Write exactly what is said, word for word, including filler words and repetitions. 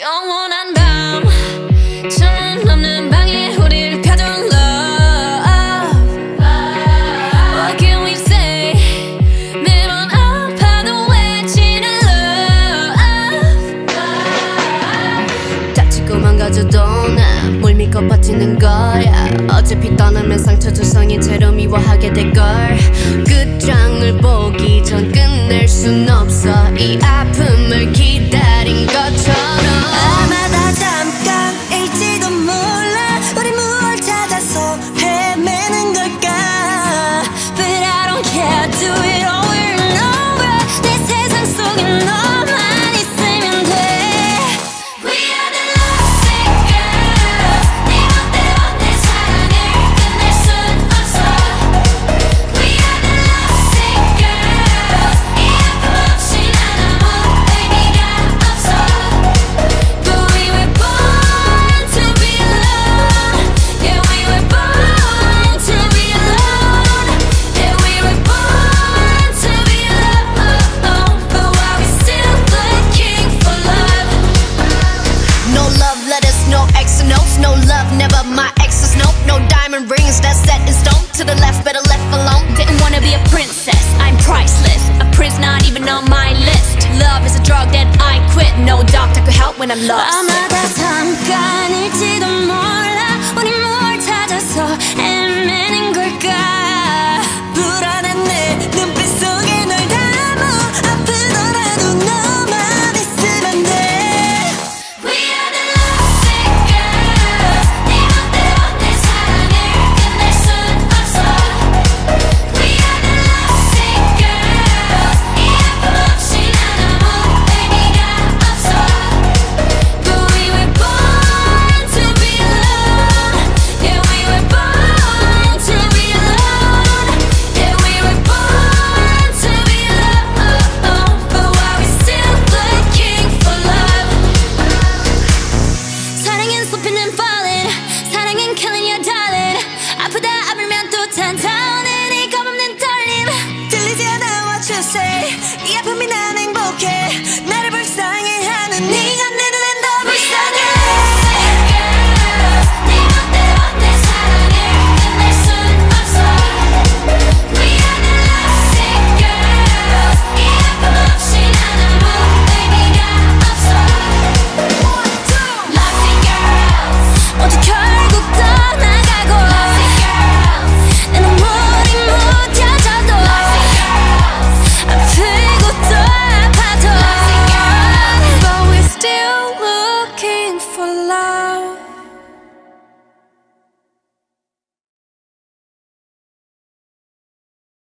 영원한 밤 천일 넘는 방에 우릴 가둔 love. What can we say? 매번 아파도 외치는 love. 다치고 망가져도 나 뭘 믿고 버티는 거야. 어차피 떠나면 상처 두성이 채로 미워하게 될걸. 끝장을 보기 전 끝낼 순 없어. 이 아픔을 기다린 것처럼 I'm lost. I'm